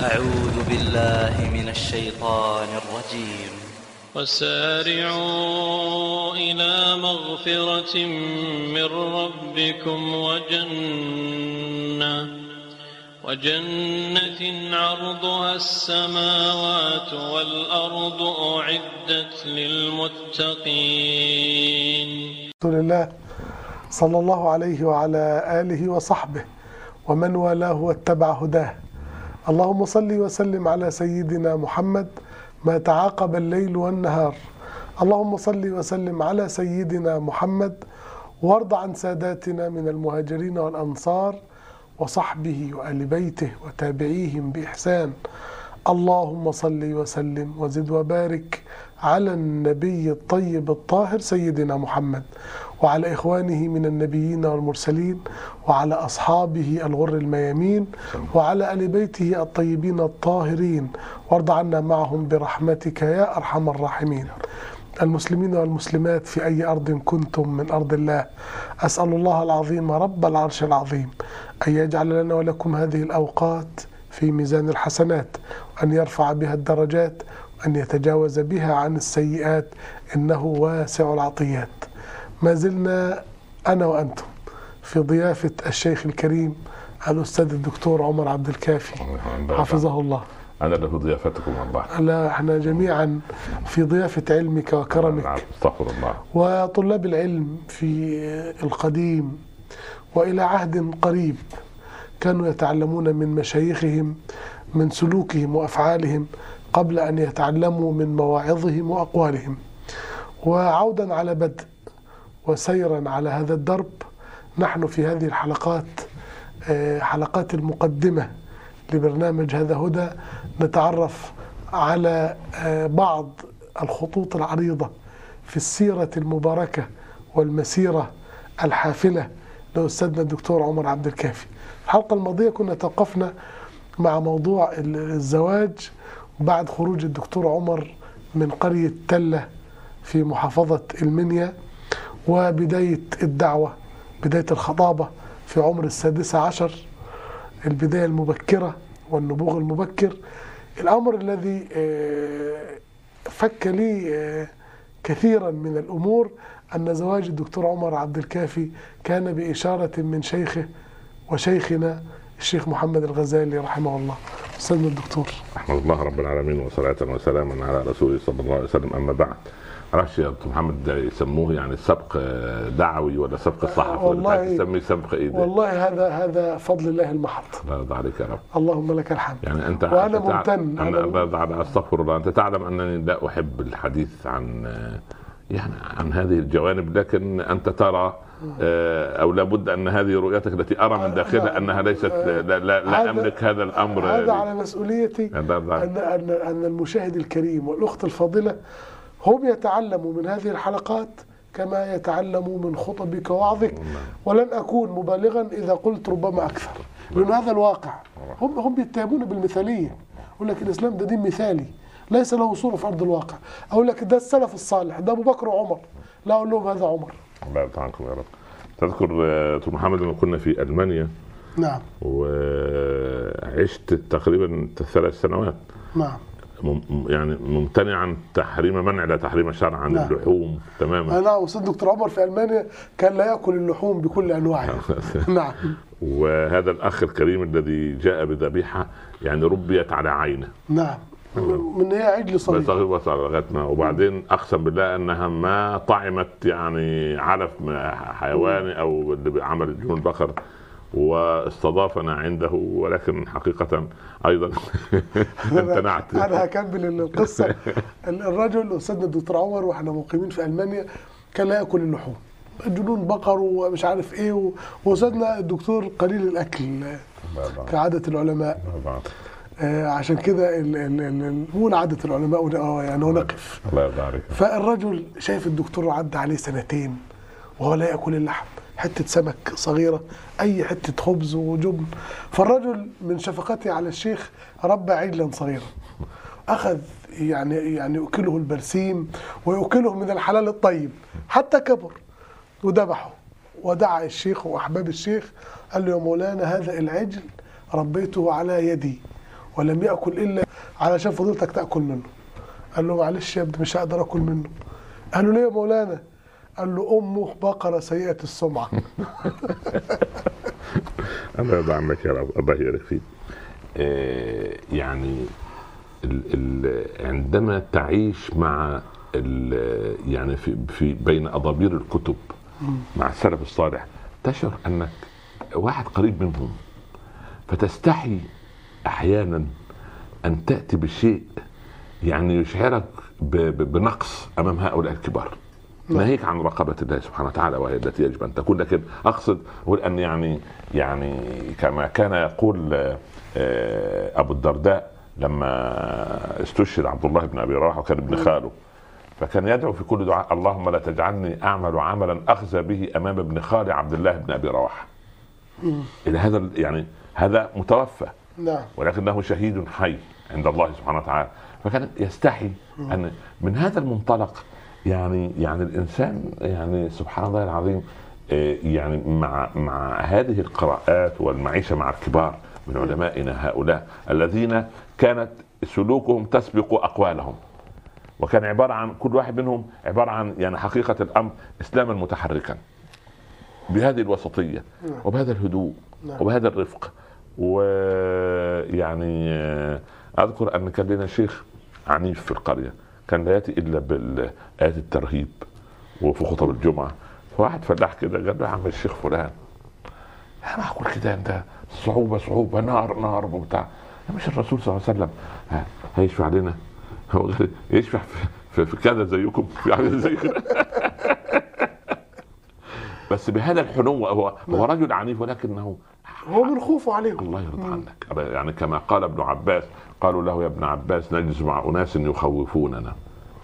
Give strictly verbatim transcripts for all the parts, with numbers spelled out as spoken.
أعوذ بالله من الشيطان الرجيم. وسارعوا إلى مغفرة من ربكم وجنة وجنة عرضها السماوات والأرض أعدت للمتقين. الحمد لله صلى الله عليه وعلى آله وصحبه ومن والاه واتبع هداه. اللهم صل وسلم على سيدنا محمد ما تعاقب الليل والنهار. اللهم صل وسلم على سيدنا محمد وارض عن ساداتنا من المهاجرين والأنصار وصحبه وآل بيته وتابعيهم بإحسان. اللهم صل وسلم وزد وبارك على النبي الطيب الطاهر سيدنا محمد وعلى إخوانه من النبيين والمرسلين وعلى أصحابه الغر الميامين وعلى آل بيته الطيبين الطاهرين وارض عنا معهم برحمتك يا أرحم الراحمين. المسلمين والمسلمات في أي أرض كنتم من أرض الله، أسأل الله العظيم رب العرش العظيم أن يجعل لنا ولكم هذه الأوقات في ميزان الحسنات وأن يرفع بها الدرجات وأن يتجاوز بها عن السيئات إنه واسع العطيات. ما زلنا أنا وأنتم في ضيافة الشيخ الكريم الأستاذ الدكتور عمر عبد الكافي حفظه الله. أنا اللي في ضيافتكم والله. لا، احنا جميعا في ضيافة علمك وكرمك. نعم، استغفر الله. وطلاب العلم في القديم وإلى عهد قريب كانوا يتعلمون من مشايخهم من سلوكهم وأفعالهم قبل أن يتعلموا من مواعظهم وأقوالهم. وعودا على بدء وسيرا على هذا الدرب، نحن في هذه الحلقات حلقات المقدمة لبرنامج هذا هدى نتعرف على بعض الخطوط العريضة في السيرة المباركة والمسيرة الحافلة لأستاذنا الدكتور عمر عبد الكافي. في الحلقة الماضية كنا توقفنا مع موضوع الزواج بعد خروج الدكتور عمر من قرية تلة في محافظة المنيا وبداية الدعوة، بداية الخطابة في عمر السادسة عشر، البداية المبكرة والنبوغ المبكر. الأمر الذي فك لي كثيرا من الأمور أن زواج الدكتور عمر عبد الكافي كان بإشارة من شيخه وشيخنا الشيخ محمد الغزالي رحمه الله. أستاذنا الدكتور، رحمه الله رب العالمين وصلاة وسلاما على رسوله صلى الله عليه وسلم. أما بعد، معرفش يا دكتور محمد ده يسموه يعني سبق دعوي ولا سبق صحفي ولا تسميه سبق ايه ده؟ والله هذا هذا فضل الله المحض. الله يرضى عليك يا رب. اللهم لك الحمد. يعني انت وانا ممتن. انا ارضى على استغفر الله. انت تعلم انني لا احب الحديث عن يعني عن هذه الجوانب، لكن انت ترى او لابد ان هذه رؤيتك التي ارى من داخلها انها ليست، لا, لا, لا املك هذا الامر. هذا على مسؤوليتي ان ان ان المشاهد الكريم والاخت الفاضله هم يتعلموا من هذه الحلقات كما يتعلموا من خطبك ووعظك، ولن أكون مبالغا إذا قلت ربما أكثر، لأن هذا الواقع. هم هم بيتهمون بالمثالية، يقول لك الإسلام ده دين مثالي ليس له صورة في أرض الواقع، أقول لك ده السلف الصالح، ده أبو بكر وعمر، لا أقول لهم هذا عمر. الله يطعنكم يا رب. تذكر دكتور محمد لما كنا في ألمانيا؟ نعم. وعشت تقريبا ثلاث سنوات. نعم. يعني ممتنعا تحريم منع لا تحريم شرعا عن اللحوم تماما. نعم. أستاذ دكتور عمر في ألمانيا كان لا يأكل اللحوم بكل أنواعها. نعم. وهذا الأخ الكريم الذي جاء بذبيحة يعني ربيت على عينه. نعم. من هي عجل صغير وصغرتنا، وبعدين أقسم بالله أنها ما طعمت يعني علف حيواني أو اللي عمل جنون البقر، واستضافنا عنده، ولكن حقيقة أيضا امتنعت. أنا هكمل القصة. الرجل أستاذنا الدكتور عمر وإحنا مقيمين في ألمانيا كان لا يأكل اللحوم، جنون بقر ومش عارف إيه، وأستاذنا الدكتور قليل الأكل كعادة العلماء. عشان كده نقول عادة العلماء أه يعني ونقف. الله يرضى عليك. فالرجل شايف الدكتور عدى عليه سنتين وهو لا يأكل اللحم، حتة سمك صغيرة، أي حتة خبز وجبن. فالرجل من شفقته على الشيخ ربى عجلا صغيرة، أخذ يعني يعني يؤكله البرسيم ويؤكله من الحلال الطيب حتى كبر وذبحه. ودعا الشيخ وأحباب الشيخ قال له يا مولانا هذا العجل ربيته على يدي ولم يأكل إلا علشان فضيلتك تأكل منه. قال له معلش يا ابني مش هقدر أكل منه. قال له ليه يا مولانا؟ قال له أمه بقرة سيئة السمعة. أنا بعمك يا أبا يا رفيق. يعني ال ال عندما تعيش مع ال يعني في, في بين أضابير الكتب مع السلف الصالح تشعر أنك واحد قريب منهم، فتستحي أحيانا أن تأتي بشيء يعني يشعرك بنقص أمام هؤلاء الكبار، ناهيك عن رقابة الله سبحانه وتعالى وهي التي يجب أن تكون. لكن أقصد أقول أن يعني يعني كما كان يقول أبو الدرداء لما استشهد عبد الله بن أبي رواح وكان ابن خاله، فكان يدعو في كل دعاء اللهم لا تجعلني أعمل عملا أخزى به أمام ابن خالي عبد الله بن أبي رواح. إلى هذا يعني هذا متوفى ولكنه شهيد حي عند الله سبحانه وتعالى، فكان يستحي أن من هذا المنطلق يعني يعني الإنسان يعني سبحان الله العظيم يعني مع مع هذه القراءات والمعيشة مع الكبار من علمائنا هؤلاء الذين كانت سلوكهم تسبق أقوالهم، وكان عبارة عن كل واحد منهم عبارة عن يعني حقيقة الأمر إسلاما متحركا بهذه الوسطية وبهذا الهدوء وبهذا الرفق. ويعني أذكر أن كان لنا شيخ عنيف في القرية كان لا يأتي إلا بالآيات الترهيب وفي خطب الجمعة، فواحد فلاح كده قال له يا عم الشيخ فلان أنا أقول كده أنت صعوبة صعوبة نار نار وبتاع، مش الرسول صلى الله عليه وسلم هيشفع لنا؟ هو يشفع في, في كذا زيكم في زيكم بس بهذا الحنو. هو هو رجل عنيف ولكنه هو من خوفه عليهم الله يرضى عنك. يعني كما قال ابن عباس قالوا له يا ابن عباس نجلس مع أناس يخوفوننا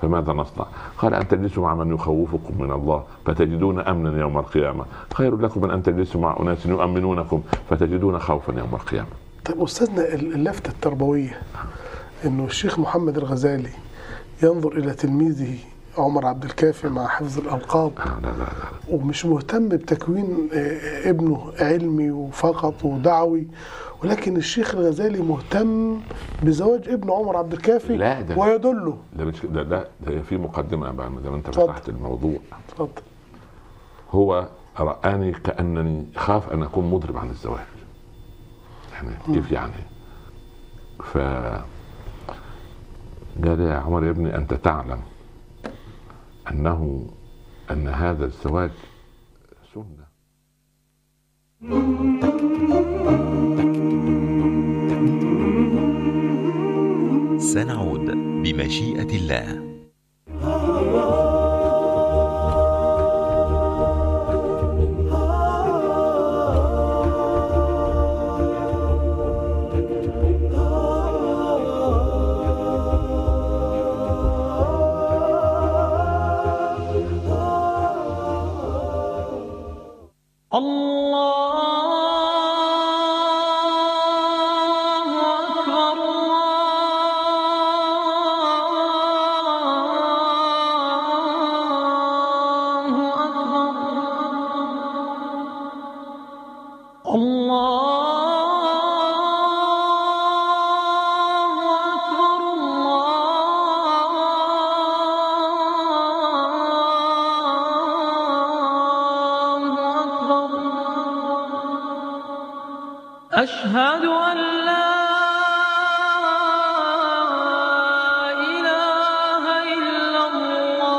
فماذا نصنع؟ قال أن تجلسوا مع من يخوفكم من الله فتجدون أمنا يوم القيامة خير لكم من أن تجلسوا مع أناس يؤمنونكم فتجدون خوفا يوم القيامة. طيب أستاذنا اللفتة التربوية أنه الشيخ محمد الغزالي ينظر إلى تلميذه عمر عبد الكافي مع حفظ الألقاب ومش مهتم بتكوين ابنه علمي وفقط ودعوي، ولكن الشيخ الغزالي مهتم بزواج ابن عمر عبد الكافي ويدله. لا مش ده لا ده في مقدمة بقى زي ما انت فتحت الموضوع. اتفضل. هو رآني كأنني خاف أن أكون مضرب عن الزواج. يعني كيف يعني؟ ف قال يا عمر يا ابني أنت تعلم أنه أن هذا الزواج سنة. سنعود بمشيئة الله. أشهد أن لا إله إلا الله.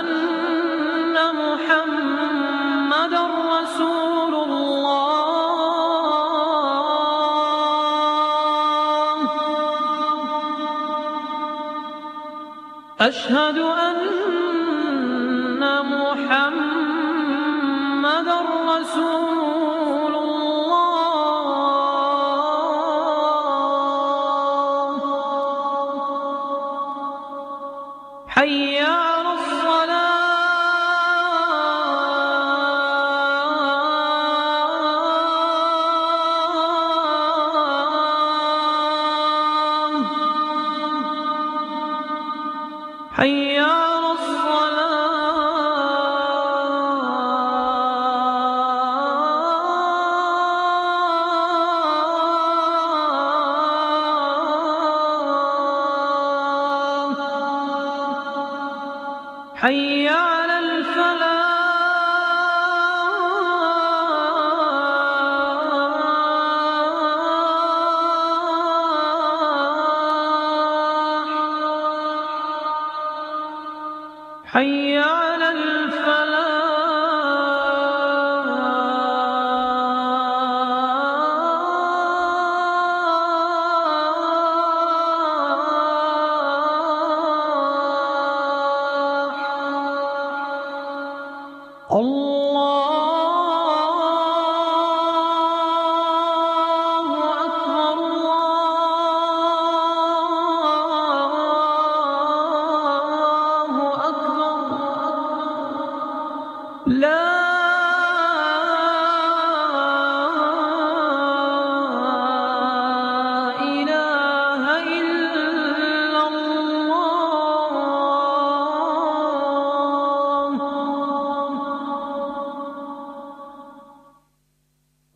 محمدًا رسول الله. أشهد أن محمدًا رسول الله. حي على الصلاة.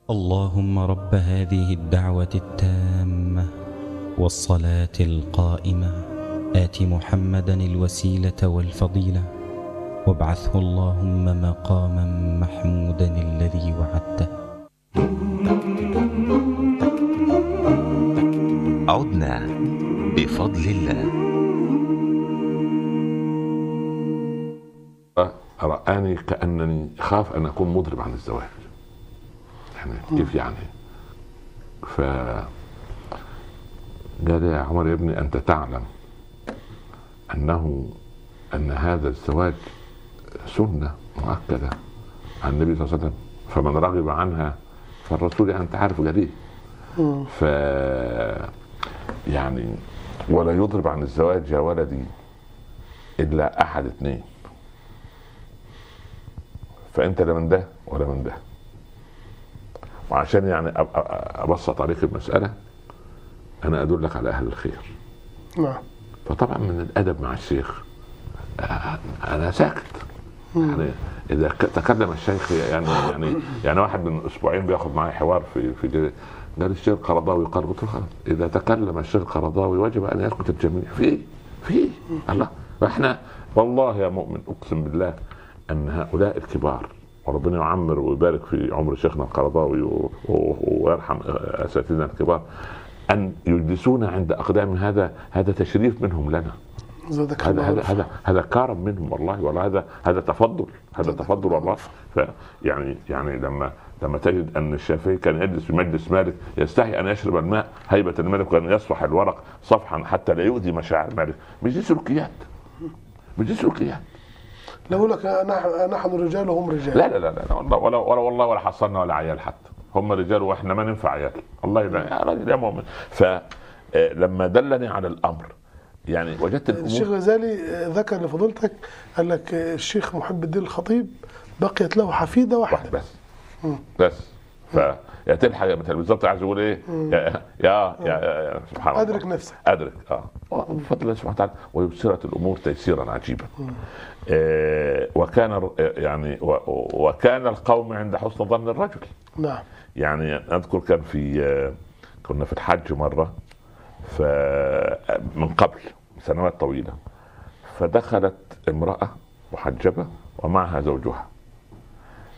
اللهم رب هذه الدعوة التامة والصلاة القائمة آت محمدا الوسيلة والفضيلة وابعثه اللهم مقاما محمودا الذي وعدته. عدنا بفضل الله. رآني كأنني خاف أن أكون مضرب عن الزواج. كيف يعني؟ ف قال يا عمر يا ابني انت تعلم انه ان هذا الزواج سنه مؤكده عن النبي صلى الله عليه وسلم، فمن رغب عنها فالرسول انت عارف جديد. ف يعني ولا يضرب عن الزواج يا ولدي الا احد اثنين، فانت لا من ده ولا من ده. وعشان يعني ابسط عليك المساله انا ادلك على اهل الخير. نعم. فطبعا من الادب مع الشيخ انا ساكت. مم. يعني اذا تكلم الشيخ يعني يعني يعني واحد من اسبوعين بياخد معايا حوار في في قال الشيخ القرضاوي قال، قلت له خلاص اذا تكلم الشيخ القرضاوي وجب ان يسكت الجميع. في في الله احنا والله يا مؤمن اقسم بالله ان هؤلاء الكبار وربنا يعمر ويبارك في عمر شيخنا القرضاوي ويرحم اساتذتنا الكبار ان يجلسونا عند اقدام هذا هذا تشريف منهم لنا. هذا هذا هذا هذا كرم منهم والله، ولا هذا هذا تفضل، هذا تفضل والله. يعني يعني لما لما تجد ان الشافعي كان يجلس في مجلس مالك يستحي ان يشرب الماء هيبه الملك وان يصفح الورق صفحا حتى لا يؤذي مشاعر الملك. مش دي سلوكيات، مش دي سلوكيات. لا أقول لك نحن رجال وهم رجال. لا لا لا, لا ولا ولا والله ولا حصلنا ولا عيال حتى، هم رجال واحنا ما ننفع عيال. الله يبارك يا راجل يا مؤمن. فلما دلني على الامر يعني وجدت الامور. الشيخ الغزالي ذكر لفضيلتك قال لك الشيخ محب الدين الخطيب بقيت له حفيده واحده بس. مم. بس فيا تلحق بالظبط عايز يقول ايه؟ يا يا, يا سبحان الله ادرك نفسك ادرك اه بفضل الله سبحانه وتعالى ويبصرت الامور تيسيرا عجيبا. آه وكان يعني وكان القوم عند حسن ظن الرجل. نعم. يعني اذكر كان في كنا في الحج مره ف من قبل سنوات طويله فدخلت امراه محجبه ومعها زوجها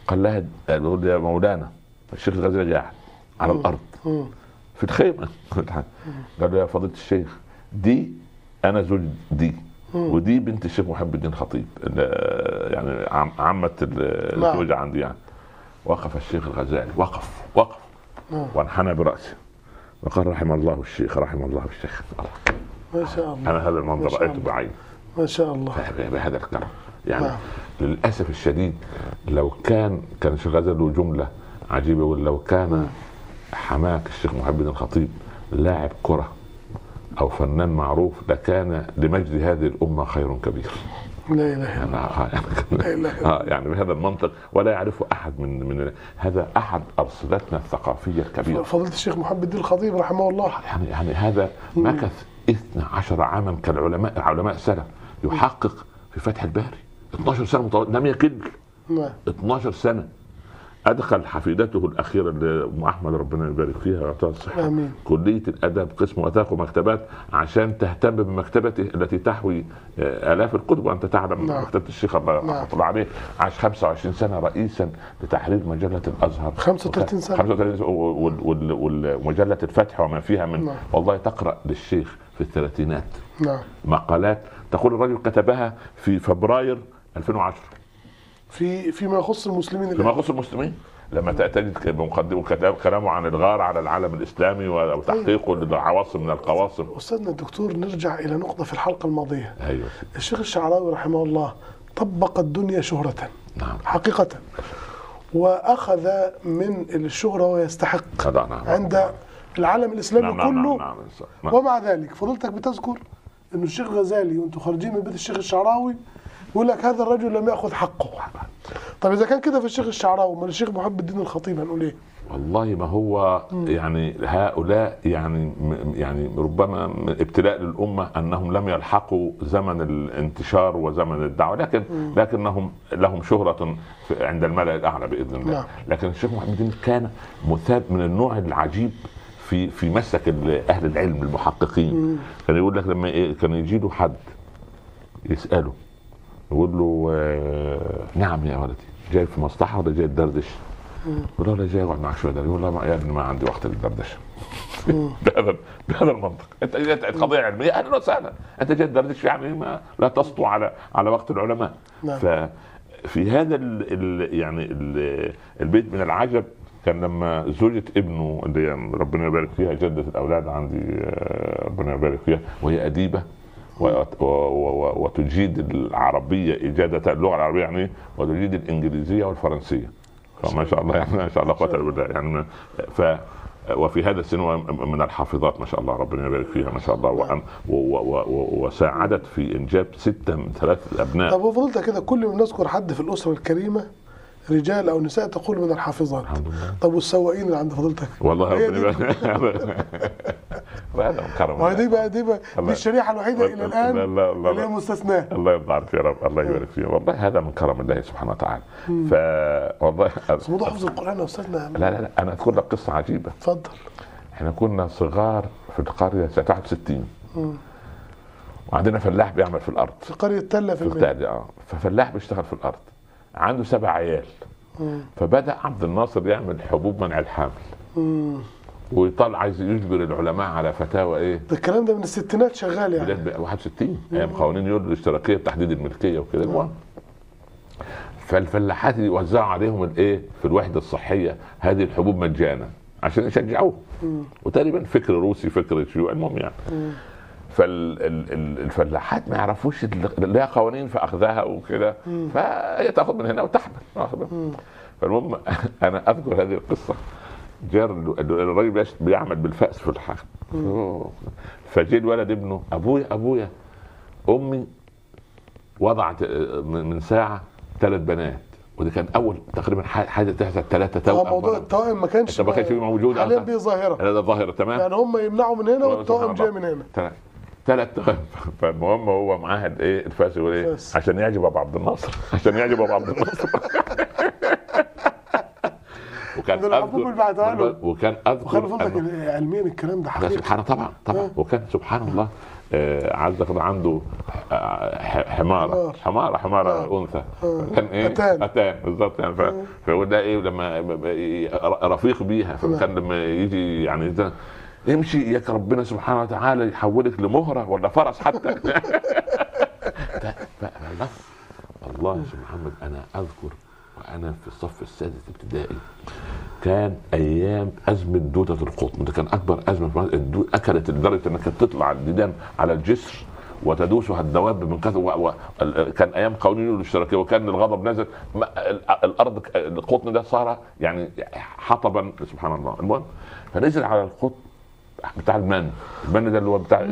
قال لها يا مولانا الشيخ الغزالي قاعد على الارض في الخيمه قال له يا فضيله الشيخ دي انا زوج دي ودي بنت الشيخ محب الدين الخطيب يعني عمه الزوجه عندي يعني. وقف الشيخ الغزالي وقف وقف وانحنى براسه وقال رحم الله الشيخ رحم الله الشيخ. ما شاء الله انا هذا المنظر رايته بعيني ما شاء الله بهذا الكرم يعني. ما. للاسف الشديد لو كان كان الشيخ الغزالي له جمله عجيبة ولو كان حماك الشيخ محب الدين الخطيب لاعب كرة أو فنان معروف لكان لمجد هذه الأمة خير كبير. لا إله إلا الله. يعني بهذا المنطق ولا يعرفه أحد من من هذا أحد أرصدتنا الثقافية الكبيرة. فضيلة الشيخ محب الدين الخطيب رحمه الله يعني يعني هذا مكث اثنا عشر عاما كالعلماء علماء السلف يحقق في فتح الباري اثنا عشر سنة متواصلة لم يكل اثنا عشر سنة. أدخل حفيدته الأخيرة اللي أم أحمد ربنا يبارك فيها ويعطيها الصحة كلية الأدب قسم وثائق ومكتبات عشان تهتم بمكتبته التي تحوي آلاف الكتب. وأنت تعلم نعم. مكتبة الشيخ الله طلع عليه عاش خمسة وعشرين سنة رئيسا لتحرير مجلة الأزهر خمسة وثلاثين سنة ومجلة الفتح وما فيها من نعم. والله تقرأ للشيخ في الثلاثينات نعم. مقالات تقول الرجل كتبها في فبراير ألفين وعشرة في فيما يخص المسلمين فيما يخص المسلمين لما تجد مقدمه الكتاب كلامه عن الغار على العالم الاسلامي وتحقيقه للعواصم من القواصم. استاذنا الدكتور نرجع الى نقطه في الحلقه الماضيه. ايوه الشيخ الشعراوي رحمه الله طبق الدنيا شهره نعم حقيقه واخذ من الشهره ويستحق نعم. عند العالم الاسلامي نعم. كله نعم. نعم. ومع ذلك فضلتك بتذكر انه الشيخ الغزالي وانتم خارجين من بيت الشيخ الشعراوي يقول لك هذا الرجل لم ياخذ حقه. طب اذا كان كده في الشيخ الشعراوي وما الشيخ محب الدين الخطيب هنقول ايه؟ والله ما هو م. يعني هؤلاء يعني يعني ربما ابتلاء للامه انهم لم يلحقوا زمن الانتشار وزمن الدعوه لكن م. لكنهم لهم شهره عند الملأ الاعلى باذن الله لا. لكن الشيخ محب الدين كان مثاب من النوع العجيب في في مسك اهل العلم المحققين. كان يقول لك لما كان يجي له حد يساله يقول له نعم يا ولدي جاي في مصلحه ولا جاي تدردش؟ يقول له لا جاي اقعد معاك شويه. يقول له يا ابني ما عندي وقت للدردشه. بهذا بهذا المنطق انت قضيه علميه اهلا وسهلا انت جاي تدردش يعني ما لا تسطو على على وقت العلماء. ففي هذا ال يعني ال البيت من العجب كان لما زوجة ابنه اللي ربنا يبارك فيها جدة الاولاد عندي ربنا يبارك فيها وهي اديبه وتجيد العربيه اجاده اللغه العربيه يعني وتجيد الانجليزيه والفرنسيه ما شاء الله يعني ما شاء الله قدر بالله يعني ف وفي هذا السن من الحافظات ما شاء الله ربنا يبارك فيها ما شاء الله وساعدت في انجاب سته من ثلاث ابناء. طب وفضلت كده كل ما نذكر حد في الاسره الكريمه رجال او نساء تقول من الحافظات. طب والسواقين اللي عند فضيلتك؟ والله ربنا يبارك وهذا كرم. ودي بقى دي بقى دي الشريحه الوحيده الى الان اللي هي مستثناه. الله يرضى عنك يا رب الله يبارك فيك. والله هذا من كرم الله سبحانه وتعالى. ف والله بس موضوع حفظ القران يا استاذنا. لا لا لا انا اذكر لك قصه عجيبه. اتفضل. احنا كنا صغار في القريه واحد وستين وعندنا فلاح بيعمل في الارض في قريه تله في المنيا اه ففلاح بيشتغل في الارض عنده سبع عيال. مم. فبدأ عبد الناصر يعمل حبوب منع الحمل. امم ويطلع عايز يجبر العلماء على فتاوى ايه؟ ده الكلام ده من الستينات شغال يعني واحد وستين ايام قوانين يوليو الاشتراكيه بتحديد الملكيه وكده. المهم فالفلاحات يوزعوا عليهم الايه؟ في الوحده الصحيه هذه الحبوب مجانا عشان يشجعوه. وتقريبا فكر روسي فكر شيوعي المهم يعني. مم. فالفلاحات ما يعرفوش لها قوانين في اخذها وكده فهي تاخذ من هنا وتحمل. فالمهم انا اذكر هذه القصه جار الراجل بيعمل بالفأس في الحقل فجاء الولد ابنه ابويا ابويا امي وضعت من ساعه ثلاث بنات ودي كان اول تقريبا حاجه تحصل ثلاثه توائم. موضوع التوائم ما كانش ما كانش موجود حاليا دي ظاهره ده ظاهره تمام يعني هم يمنعوا من هنا والتوائم جايه من هنا تمام ثلاث توائم. فالمهم هو معاهد ايه الفاسي والايه عشان يعجب ابو عبد الناصر عشان يعجب ابو عبد الناصر وكان اذكر وكان اذكر علميا الكلام ده حقيقي سبحان طبعا طبعا وكان سبحان الله عز وجل عنده حماره حماره حماره انثى كان ايه اتان بالظبط يعني فيقول ده ايه لما رفيق بيها فكان لما يجي يعني ده امشي ياك ربنا سبحانه وتعالى يحولك لمهره ولا فرس حتى الله يا شيخ محمد انا اذكر وانا في الصف السادس ابتدائي كان ايام ازمه دوده القطن ده كان اكبر ازمه في مصر اكلت لدرجه انك تطلع الديدان على الجسر وتدوسها الدواب من كثر و... كان ايام قوانين الاشتراكيه وكان الغضب نازل الارض القطن ده صار يعني حطبا سبحان الله. المهم فنزل على القطن بتاع البن البن ده اللي هو بتاع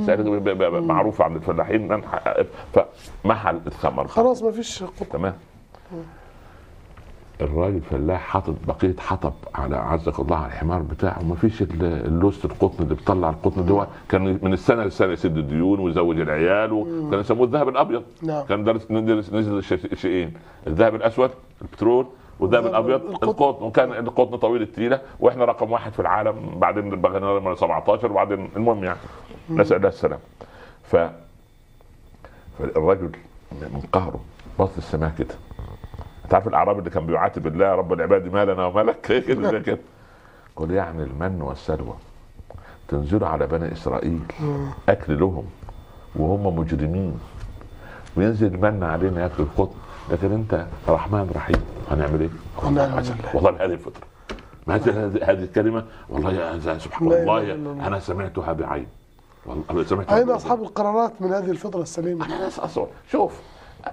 معروف عند الفلاحين، فمحل الثمر خلاص ما فيش. تمام. الراجل الفلاح حاطط بقيه حطب على عزك الله على الحمار بتاعه، وما فيش اللوست القطن اللي بيطلع القطن ده، كان من السنه للسنه يسد الديون ويزوج العيال، وكان يسموه الذهب الابيض. نعم. كان درس نزل شيئين، الذهب الاسود البترول والذهب الابيض القطن، وكان القطن طويل التيله، واحنا رقم واحد في العالم بعدين بغينا سبعتاشر وبعدين المهم يعني نسال الله السلامه. ف فالراجل من قهره بص للسماء كده، انت عارف الاعراب اللي كان بيعاتب الله رب العباد ما لنا وما لك كده زي كده، قل يعني المن والسلوى تنزلوا على بني اسرائيل اكل لهم وهم مجرمين، وينزل المن علينا ياكل القطن، لكن انت رحمن رحيم، هنعمل ايه؟ والله بهذه الفطره، هذه الكلمه والله يا سبحان الله انا سمعتها بعين، والله سمعتها. اين اصحاب القرارات من هذه الفطره السليمه؟ انا ناس اصلا شوف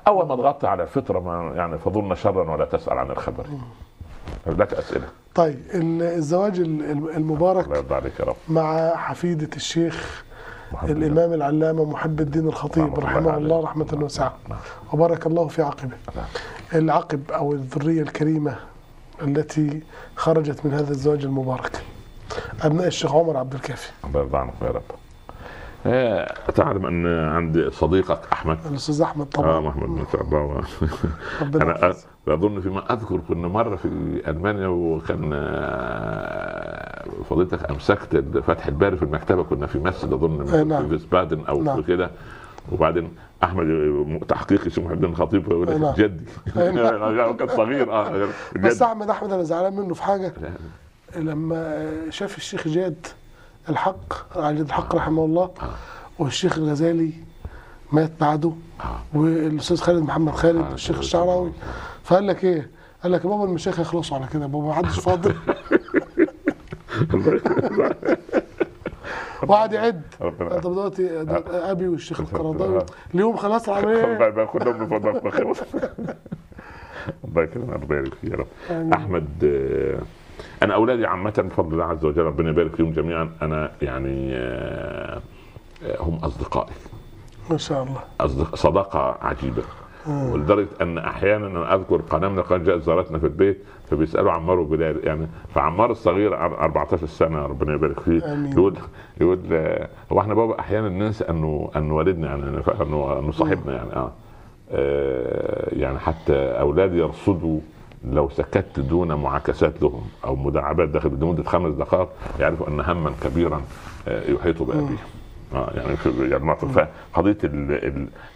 اول ما ضغطت على الفطره ما يعني فضلنا شرا ولا تسال عن الخبر. لك اسئله. طيب الزواج المبارك الله يرضى عليك يا رب مع حفيده الشيخ الامام العلامه محب الدين الخطيب رحمه الله رحمه واسعه وبارك الله في عقبه. العقب او الذريه الكريمه التي خرجت من هذا الزواج المبارك. ابناء الشيخ عمر عبد الكافي. الله يرضى عنك يا رب. تعلم ان عندي صديقك احمد الاستاذ احمد طبعا اه محمد طبعا انا اظن فيما اذكر كنا مره في المانيا وكان فضيلتك امسكت فتح الباري في المكتبه، كنا في مسجد اظن في فيسبادن او نعم. كده وبعدين احمد تحقيقي اسمه محب الدين الخطيب يقول لك جدي كان صغير اه بس احمد احمد انا زعلان منه في حاجه، لما شاف الشيخ جاد الحق عجل الحق رحمه الله والشيخ الغزالي مات بعده والاستاذ خالد محمد خالد الشيخ الشعراوي، فقال لك ايه؟ قال لك بابا المشايخ يخلصوا على كده بابا ما حدش فاضل، وقعد يعد طب دلوقتي ابي والشيخ القرضاوي اليوم خلاص العمليه كلهم بفضلك بخير. الله يكرمك ربنا يبارك فيك يا رب. احمد أنا أولادي عامة بفضل الله عز وجل ربنا يبارك فيهم جميعا، أنا يعني هم أصدقائي ما شاء الله أصدق صداقة عجيبة آه. ولدرجة أن أحيانا أنا أذكر قناة من القنوات جاءت زارتنا في البيت فبيسألوا عمار وبلال، يعني فعمار الصغير أربعتاشر سنة ربنا يبارك فيه يقول يقول هو إحنا بابا أحيانا ننسى أنه أنه والدنا يعني أنه أنه صاحبنا يعني آه. آه يعني حتى أولادي يرصدوا لو سكت دون معاكسات لهم او مداعبات داخل لمده خمس دقائق يعرفوا ان هما كبيرا يحيط بابيهم. اه يعني يعني فقضيه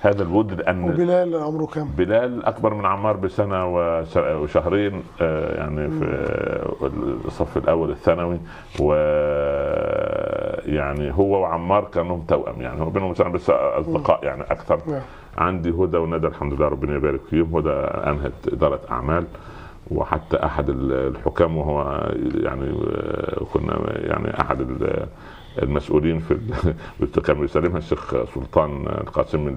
هذا الود، لان وبلال عمره كام؟ بلال اكبر من عمار بسنه وشهرين يعني في الصف الاول الثانوي، ويعني هو وعمار كانوا توأم يعني هو بينهم سنه بس اصدقاء يعني اكثر. عندي هدى وندى الحمد لله ربنا يبارك فيهم، هدى انهت اداره اعمال وحتى احد الحكام وهو يعني كنا يعني احد المسؤولين في كان بيسلمها الشيخ سلطان القاسم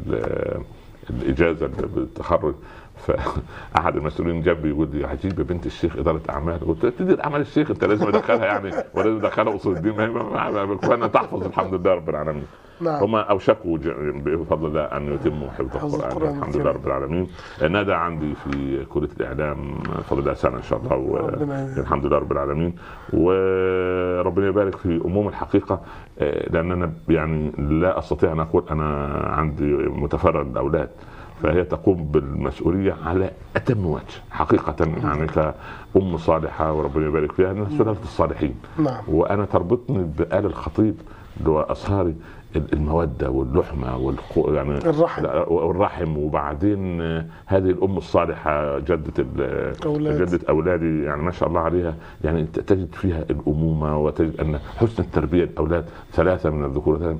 الاجازه بالتخرج، فاحد المسؤولين جاب يقول لي عجيبه بنت الشيخ اداره اعمال، قلت له تدير اعمال الشيخ انت لازم ادخلها يعني ولازم ادخلها اصول الدين انا تحفظ الحمد لله رب العالمين. نعم. هما اوشكوا بفضل الله ان يتموا حفظ القران الحمد لله رب العالمين. ندى عندي في كليه الاعلام بفضل الله سنه ان شاء الله والحمد لله رب العالمين، وربنا يبارك في امهم الحقيقه، لان انا يعني لا استطيع ان اقول انا عندي متفرد الاولاد، فهي تقوم بالمسؤوليه على اتم وجه حقيقه يعني كأم صالحه وربنا يبارك فيها من سلاله الصالحين. نعم. وانا تربطني بآل الخطيب اللي هو اصهاري الموده واللحمه والقو... يعني الرحم والرحم، وبعدين هذه الام الصالحه جده ال... أولاد. جده اولادي يعني ما شاء الله عليها، يعني تجد فيها الامومه وتجد ان حسن التربيه الاولاد ثلاثه من الذكور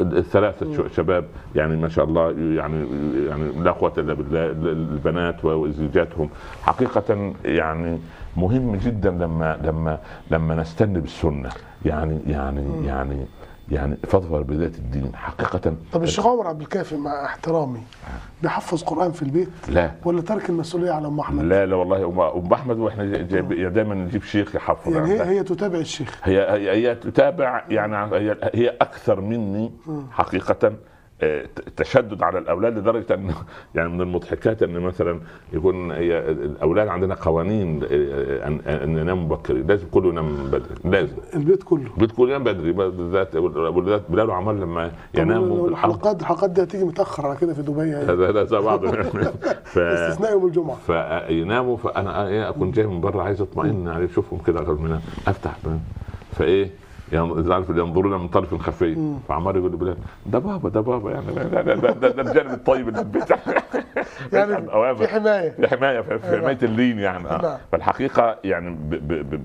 الثلاثه شباب يعني ما شاء الله يعني يعني لا قوه الا بالله، البنات وزوجاتهم حقيقه يعني مهم جدا لما لما لما نستنى بالسنه يعني يعني يعني يعني فاظفر بدايه الدين حقيقه. طب الشيخ عمر عبد الكافي مع احترامي بيحفظ قران في البيت؟ لا. ولا ترك المسؤوليه على ام احمد؟ لا لا والله ام احمد، واحنا دايما نجيب شيخ يحفظ. يعني هي, هي تتابع الشيخ، هي هي, هي تتابع يعني هي, هي اكثر مني حقيقه تشدد على الاولاد، لدرجه ان يعني من المضحكات ان مثلا يكون الاولاد عندنا قوانين ان ان ننام مبكر، لازم كله ينام بدري، لازم البيت كله البيت كله ينام بدري، بالذات بالذات بلال وعمار لما يناموا. الحلقات الحلقات دي هتيجي متاخر على كده في دبي، هذا هذا بعض استثناء يوم الجمعه فيناموا، فانا ايه اكون جاي من بره عايز اطمئن عليه، اشوفهم كده قبل ما انام افتح بان. فايه ينظرون من طرف خفي، فعمار يقول لبلال ده بابا ده بابا يعني ده الجانب الطيب اللي في البيت يعني في حمايه في حمايه في حمايه اللين يعني. فالحقيقه يعني ب ب ب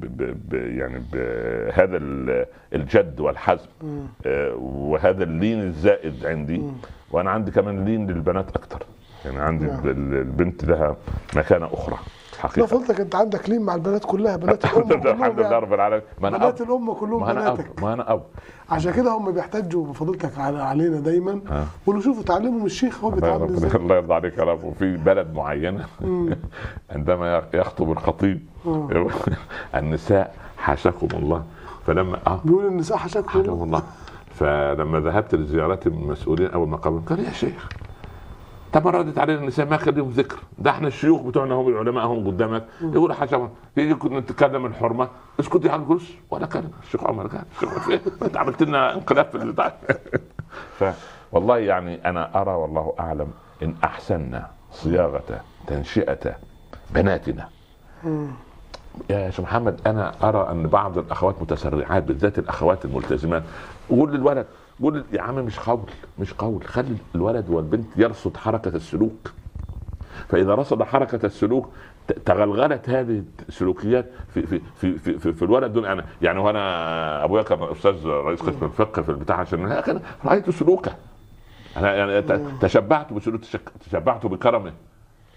ب ب يعني بهذا الجد والحزم وهذا اللين الزائد عندي، وانا عندي كمان لين للبنات اكتر، يعني عندي البنت لها مكانه اخرى حقيقة. فضلتك انت عندك لين مع البنات كلها، بنات الام الحمد لله رب العالمين، بنات الام كلهم بناتك، ما انا اب عشان كده هم بيحتجوا بفضلتك علينا دايما، يقولوا شوفوا اتعلموا من الشيخ هو بيتعلم ازاي. الله يرضى عليك يا رب. وفي بلد معينه عندما يخطب الخطيب النساء حاشاكم الله، فلما اه بيقول النساء حاشاكم الله، فلما ذهبت لزيارات المسؤولين اول ما قابلت قال يا شيخ تمردت علينا النساء ما خليهم ذكر، ده احنا الشيوخ بتوعنا هم العلماء هم قدامك يقولوا حاجه، تيجي كنا نتكلم الحرمه اسكتي على الكرسي ولا كلمه. الشيخ عمر قال انت عملت لنا انقلاب في البتاع. فوالله يعني انا ارى والله اعلم ان احسننا صياغه تنشئه بناتنا. يا شيخ محمد انا ارى ان بعض الاخوات متسرعات، بالذات الاخوات الملتزمات، قول للولد قول يا عم مش قول مش قول، خلي الولد والبنت يرصد حركة السلوك، فإذا رصد حركة السلوك تغلغلت هذه السلوكيات في في في في, في, في الولد دون أنا، يعني وأنا أبويا كان أستاذ رئيس قسم الفقه في البتاع، عشان رأيت سلوكه أنا يعني تشبعت بسلوك تشبعت بكرمه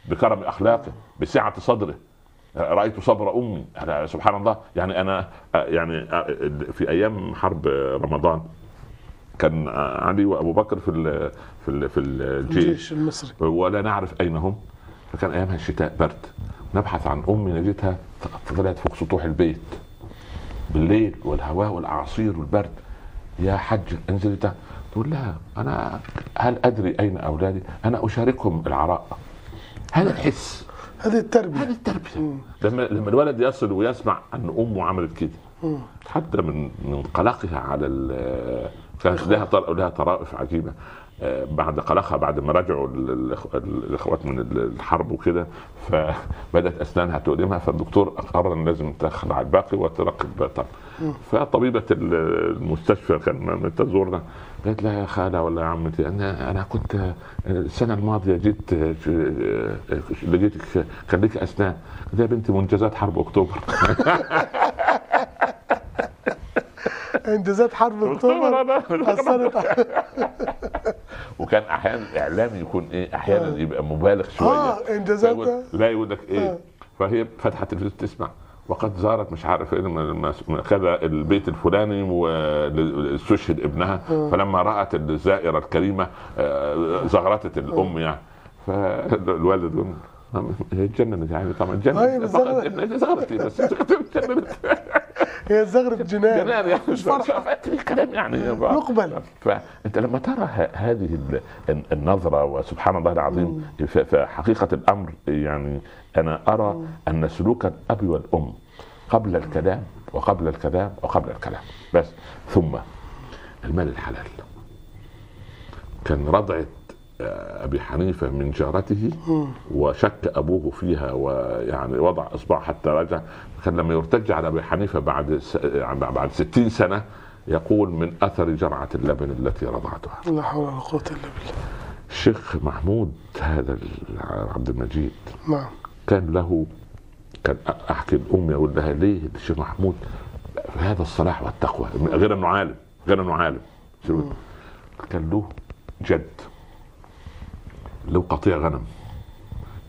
بكرم أخلاقه بسعة صدره، رأيت صبر أمي سبحان الله. يعني أنا يعني في أيام حرب رمضان كان علي وابو بكر في ال في ال في الجيش المصري ولا نعرف اين هم، فكان ايامها الشتاء برد، نبحث عن امي نجدها طلعت فوق سطوح البيت بالليل والهواء والاعاصير والبرد. يا حج انزلي تعال، تقول لها انا هل ادري اين اولادي؟ انا اشاركهم العراء. هذا الحس، هذه التربيه، هذه التربيه. لما لما الولد يصل ويسمع ان امه عملت كده حتى من من قلقها على كانت لها طرق لها طرائف عجيبه بعد قلقها، بعد ما رجعوا الاخوات من الحرب وكده فبدات اسنانها تؤلمها، فالدكتور اقرر ان لازم تخلع الباقي وتركب طب. فطبيبه المستشفى كان تزورنا قالت لها يا خاله ولا يا عمتي انا انا كنت السنه الماضيه جيت لقيتك كان لك اسنان. قالت يا بنتي منجزات حرب اكتوبر. انجازات حرب اكتوبر حصلت. وكان احيانا اعلامي يكون ايه احيانا يبقى مبالغ شويه، اه انجازات لا يقول لك ايه. فهي فتحت الفيديو تسمع وقد زارت مش عارف ايه كذا البيت الفلاني واستشهد ابنها، فلما رات الزائره الكريمه زغرتت الام يعني. فالوالد هي اتجننت يعني طبعا اتجننت بس اتجننت هي زغرة جنان يعني مش فرحة الكلام يعني نقبل. فأنت لما ترى هذه النظرة وسبحان الله العظيم فحقيقة الأمر يعني أنا أرى أن سلوك الأب والأم قبل الكلام وقبل الكلام وقبل الكلام بس. ثم المال الحلال، كان رضعت أبي حنيفة من جارته وشك أبوه فيها ويعني وضع إصبع حتى رجع، كان لما يرتج على أبي حنيفة بعد بعد ستين سنة يقول من أثر جرعة اللبن التي رضعتها. لا حول ولا قوة إلا بالله. الشيخ محمود هذا عبد المجيد نعم كان له كان أحكي لأمي أقول لها ليه الشيخ محمود هذا الصلاح والتقوى غير أنه عالم غير أنه عالم كان له جد له قطيع غنم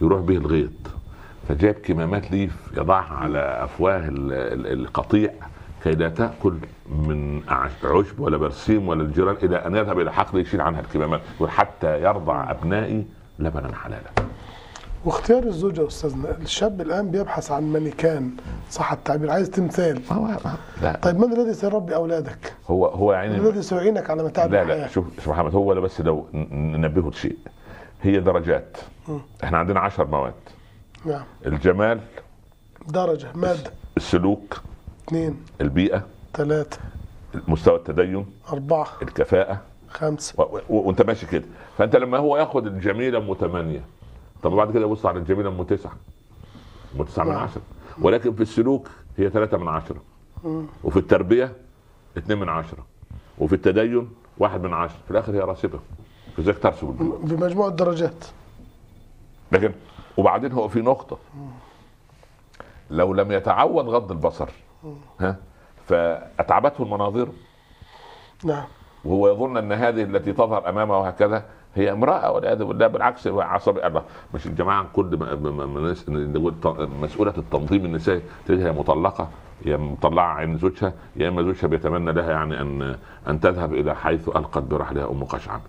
يروح به الغيط، فجاب كمامات ليف يضعها على افواه القطيع كي لا تأكل من عشب ولا برسيم ولا الجيران، إلى أن يذهب إلى حقل يشيل عنها الكمامات، وحتى يرضع أبنائي لبنا حلالا. واختيار الزوجة أستاذنا، الشاب الآن بيبحث عن مانيكان، صح التعبير، عايز تمثال. طيب من الذي سيربي أولادك؟ هو هو يعني من الذي سيعينك على متاع الحياة؟ لا لا، شوف شوف محمد، هو ولا بس لو ننبهه لشيء، هي درجات. م. احنا عندنا عشر مواد. نعم. الجمال درجة، مادة. السلوك اثنين. البيئة ثلاثة. مستوى التدين أربعة. الكفاءة خمسة. وأنت ماشي كده، فأنت لما هو ياخد الجميلة أم ثمانية، طب بعد كده يبص على الجميلة أم تسعة، أم تسعة من عشرة، ولكن في السلوك هي ثلاثة من عشرة، وفي التربية اثنين من عشرة، وفي التدين واحد من عشرة، في الآخر هي راسبة، فإزاي ترسب بمجموع الدرجات. لكن وبعدين هو في نقطة، لو لم يتعود غض البصر، ها، فأتعبته المناظر. نعم. وهو يظن أن هذه التي تظهر أمامه وهكذا هي امرأة والعياذ بالله، بالعكس عصبي. الله، مش الجماعة كل نقول مسؤولة التنظيم النسائي تجدها مطلقة، يا مطلعة عين زوجها، يا إما زوجها بيتمنى لها يعني أن أن تذهب إلى حيث ألقت برحلها أم قشعر.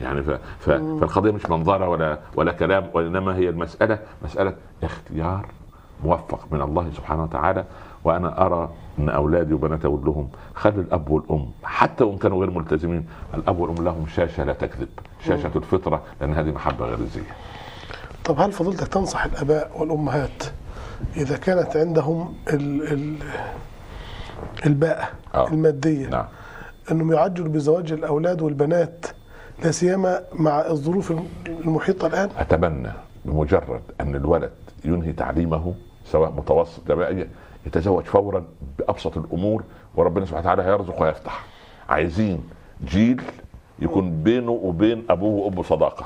يعني ف... ف... فالقضية مش منظرة ولا ولا كلام، وإنما هي المسألة مسألة اختيار موفق من الله سبحانه وتعالى. وأنا أرى أن أولادي وبناتي أقول لهم خلي الأب والأم، حتى وإن كانوا غير ملتزمين، الأب والأم لهم شاشة لا تكذب، شاشة مم. الفطرة، لأن هذه محبة غريزية. طب هل فضلتك تنصح الآباء والأمهات إذا كانت عندهم ال ال الباءة آه. المادية، نعم، أنهم يعجلوا بزواج الأولاد والبنات، لا سيما مع الظروف المحيطة الآن؟ أتمنى بمجرد أن الولد ينهي تعليمه سواء متوسط جامعي يتزوج فورا بأبسط الأمور، وربنا سبحانه وتعالى هيرزق ويفتح. عايزين جيل يكون بينه وبين أبوه وأمه صداقة.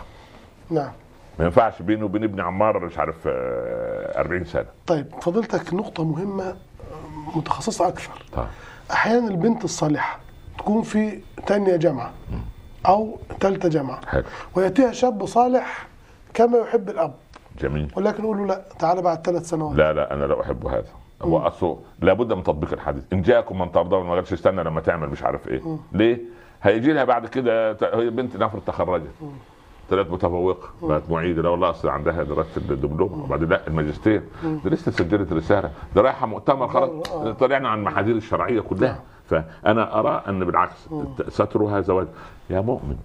نعم. ما ينفعش بينه وبين ابن عمار مش عارف أربعين سنة. طيب فضلتك نقطة مهمة متخصصة أكثر. طيب. أحيانا البنت الصالحة تكون في تانية جامعة أو تالتة جامعة، ويأتيها شاب صالح كما يحب الأب. جميل. ولكن يقول له لا، تعالى بعد ثلاث سنوات. لا لا، أنا لا أحب هذا. هو اصله لابد من تطبيق الحديث، ان جاءكم من ترضون، ما قالش استنى لما تعمل مش عارف ايه. م. ليه؟ هيجي لها بعد كده، هي بنت نفر تخرجت، طلعت متفوقه، بقت معيده، لا والله اصل عندها درست الدبلوم، وبعدين لا الماجستير، درست سجلت رساله، ده رايحه مؤتمر، خلاص طلعنا عن المحاذير الشرعيه كلها. فانا ارى ان بالعكس سترها زواج. يا مؤمن،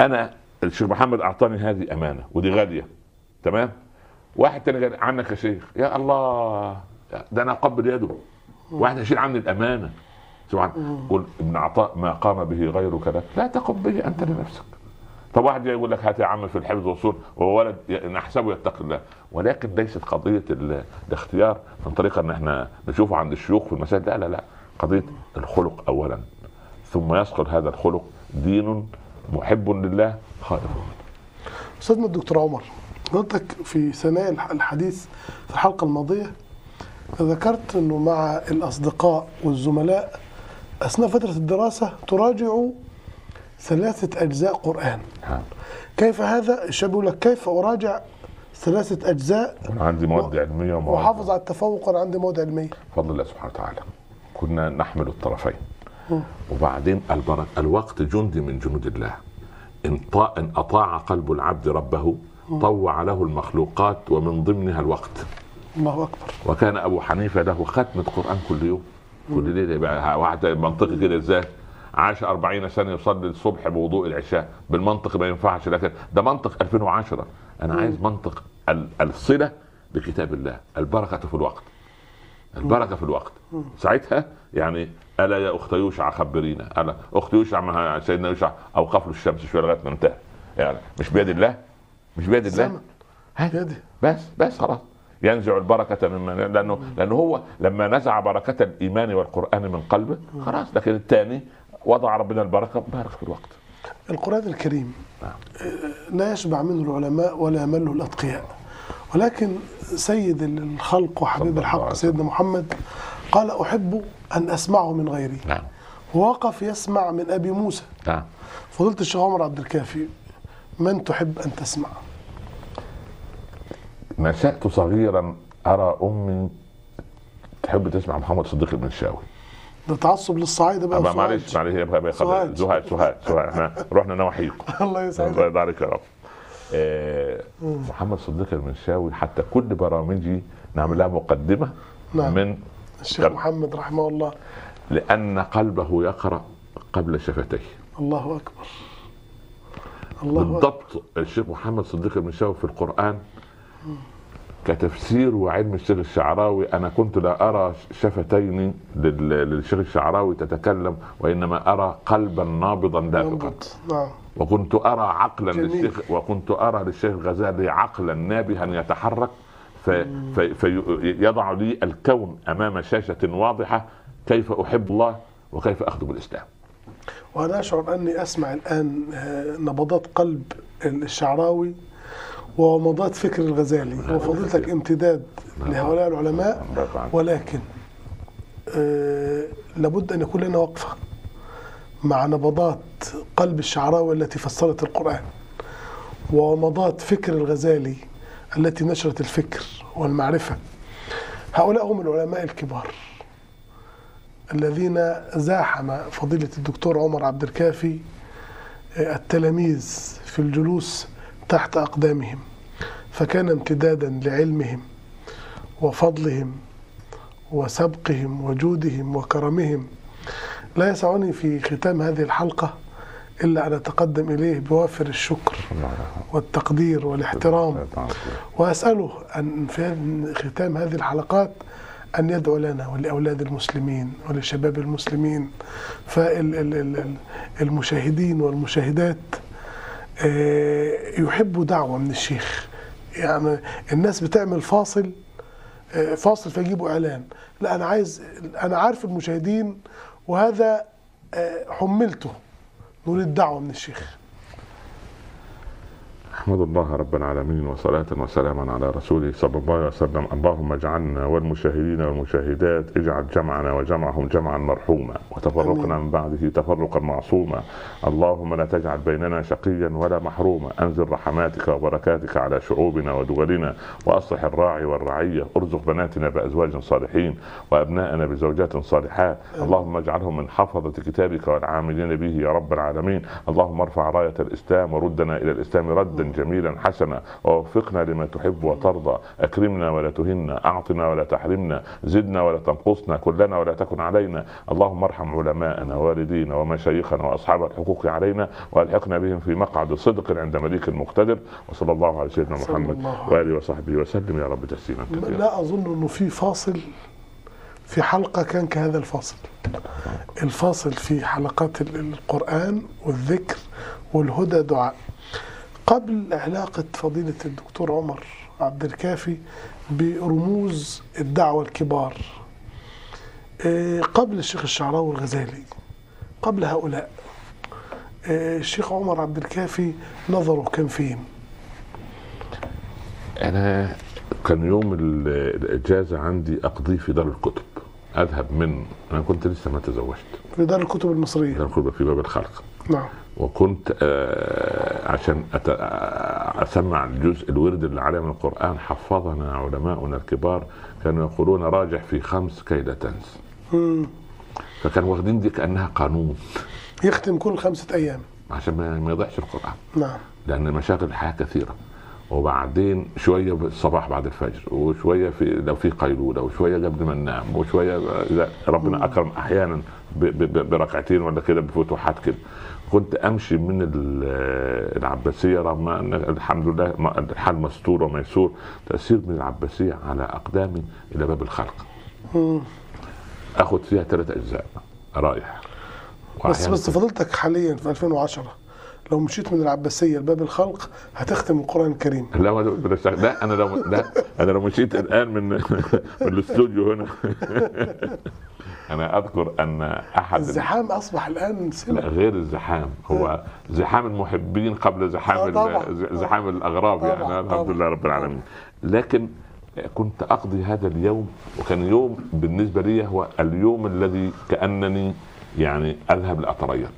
انا الشيخ محمد اعطاني هذه امانه ودي غاليه، تمام؟ واحد تاني قال عنك يا شيخ، يا الله، ده انا اقبل يده، واحد هيشيل عني الامانه. سبحان، قل ابن عطاء ما قام به غيرك لك، لا تقم به انت لنفسك. طب واحد يقول لك هات يا عم في الحفظ والصول، وهو ولد نحسبه يتقي الله، ولكن ليست قضيه الاختيار من طريقه ان احنا نشوفه عند الشيوخ في المسائل، لا لا لا، قضيه الخلق اولا، ثم يصقل هذا الخلق دين محب لله خائف منه. استاذنا الدكتور عمر، حضرتك في ثنايا الحديث في الحلقه الماضيه ذكرت أنه مع الأصدقاء والزملاء أثناء فترة الدراسة تراجع ثلاثة أجزاء قرآن. ها. كيف هذا؟ الشاب يقول لك كيف أراجع ثلاثة أجزاء؟ أنا عندي مواد علمية وحافظ على التفوق، أنا عندي مواد علمية. بفضل الله سبحانه وتعالى كنا نحمل الطرفين. م. وبعدين البركة، الوقت جندي من جنود الله، إن أطاع قلب العبد ربه طوع له المخلوقات ومن ضمنها الوقت. الله أكبر. وكان أبو حنيفة له ختمة قرآن كل يوم، كل ليلة، يبقى واحد منطقي كده إزاي؟ عاش أربعين سنة يصلي الصبح بوضوء العشاء، بالمنطق ما ينفعش، لكن ده منطق ألفين وعشرة، أنا م. عايز منطق الصلة بكتاب الله، البركة في الوقت. البركة م. في الوقت، م. ساعتها يعني ألا يا أخت يوشع خبرينا، ألا أخت يوشع مع سيدنا يوشع أوقف له الشمس شوية لغاية ما انتهى، يعني مش بيد الله، مش بيد الله، بس بس خلاص. ينزع البركة ممن، لأنه لأنه هو لما نزع بركة الإيمان والقرآن من قلبه خلاص، لكن الثاني وضع ربنا البركة، بارك في الوقت. القرآن الكريم لا يشبع منه العلماء ولا يمله الأتقياء، ولكن سيد الخلق وحبيب الحق سيدنا محمد قال أحب أن أسمعه من غيري. نعم. ووقف يسمع من أبي موسى. نعم. فضيلة الشيخ عمر عبد الكافي، من تحب أن تسمع؟ نشأت صغيرا أرى أمي تحب تسمع محمد صديق المنشاوي، ده تعصب للصعيد بقى. معلش معلش يبقى زهاد زهاد زهاد احنا رحنا نواحيكم. الله يسعدك. الله يبارك يا رب. آه محمد صديق المنشاوي حتى كل برامجي نعمل لها مقدمه. نعم. من الشيخ محمد رحمه الله. لأن قلبه يقرأ قبل شفتيه. الله أكبر. الله بالضبط. أكبر. الشيخ محمد صديق المنشاوي في القرآن كتفسير وعلم الشيخ الشعراوي. أنا كنت لا أرى شفتين للشيخ الشعراوي تتكلم وإنما أرى قلبا نابضا دافقا. نعم. وكنت أرى عقلا للشيخ وكنت أرى للشيخ الغزالي عقلا نابها يتحرك فيضع في لي الكون أمام شاشة واضحة كيف أحب الله وكيف أخدم الإسلام. وأنا أشعر أني أسمع الآن نبضات قلب الشعراوي ومضات فكر الغزالي وفضيلتك امتداد لهؤلاء العلماء، ولكن آه لابد أن يكون لنا وقفة مع نبضات قلب الشعراوي التي فسرت القرآن ومضات فكر الغزالي التي نشرت الفكر والمعرفة. هؤلاء هم العلماء الكبار الذين زاحم فضيلة الدكتور عمر عبد الكافي التلاميذ في الجلوس تحت أقدامهم، فكان امتدادا لعلمهم وفضلهم وسبقهم وجودهم وكرمهم. لا يسعني في ختام هذه الحلقة إلا أن أتقدم إليه بوافر الشكر والتقدير والاحترام، وأسأله أن في ختام هذه الحلقات أن يدعو لنا ولأولاد المسلمين ولشباب المسلمين، فالمشاهدين والمشاهدات يحبوا دعوة من الشيخ. يعني الناس بتعمل فاصل فاصل فيجيبوا إعلان، لا أنا عايز، أنا عارف المشاهدين وهذا حملته، نريد دعوة من الشيخ. أحمد الله رب العالمين وصلاة وسلاما على رسوله صلى الله عليه وسلم. اللهم اجعلنا والمشاهدين والمشاهدات، اجعل جمعنا وجمعهم جمعا مرحوما وتفرقنا من بعده تفرقا معصوما. اللهم لا تجعل بيننا شقيا ولا محروما. أنزل رحماتك وبركاتك على شعوبنا ودولنا، وأصلح الراعي والرعية. ارزق بناتنا بأزواج صالحين وأبناءنا بزوجات صالحات. اللهم اجعلهم من حفظة كتابك والعاملين به يا رب العالمين. اللهم ارفع راية الإسلام وردنا إلى الإسلام ردا جميلا حسنا، ووفقنا لما تحب وترضى. أكرمنا ولا تهنا، أعطنا ولا تحرمنا، زدنا ولا تنقصنا، كلنا ولا تكن علينا. اللهم ارحم علماءنا والدينا ومشايخنا وأصحاب الحقوق علينا، وألحقنا بهم في مقعد صدق عند مليك مقتدر. وصلى الله على سيدنا محمد وآله وصحبه وسلم يا رب تسليما كثيرا. لا أظن أنه في فاصل في حلقة كان كهذا الفاصل. الفاصل في حلقات القرآن والذكر والهدى دعاء. قبل علاقة فضيلة الدكتور عمر عبد الكافي برموز الدعوة الكبار، قبل الشيخ الشعراوي والغزالي، قبل هؤلاء، الشيخ عمر عبد الكافي نظره كان فين؟ أنا كان يوم الإجازة عندي أقضيه في دار الكتب، أذهب من، أنا كنت لسه ما تزوجت، في دار الكتب المصرية، دار الكتب في باب الخلق. نعم. وكنت آه عشان اسمع الجزء الورد اللي عليه من القرآن، حفظنا علماؤنا الكبار كانوا يقولون راجح في خمس كي لا تنس. امم فكانوا واخدين دي كأنها قانون يختم كل خمسة أيام عشان ما يضيعش القرآن. نعم. لأن مشاغل الحياة كثيرة، وبعدين شوية الصباح بعد الفجر، وشوية في لو في قيلولة، وشوية قبل ما ننام، وشوية إذا ربنا أكرم أحيانا بركعتين ولا كده بفتوحات كده. كنت امشي من العباسيه رغم ان الحمد لله الحال مستور وميسور، تاثير من العباسيه على اقدامي الى باب الخلق. امم اخد فيها ثلاث اجزاء رايح. بس بس فضلتك حاليا في ألفين وعشرة لو مشيت من العباسيه لباب الخلق هتختم القران الكريم. لا لا انا لو لا انا لو مشيت الان من من الاستوديو هنا. أنا أذكر أن أحد الزحام أصبح الآن سنة. لا غير الزحام، هو زحام المحبين قبل زحام زحام الأغراب. طبعًا. يعني الحمد لله رب العالمين. لكن كنت أقضي هذا اليوم، وكان يوم بالنسبة لي هو اليوم الذي كأنني يعني أذهب لأتريض.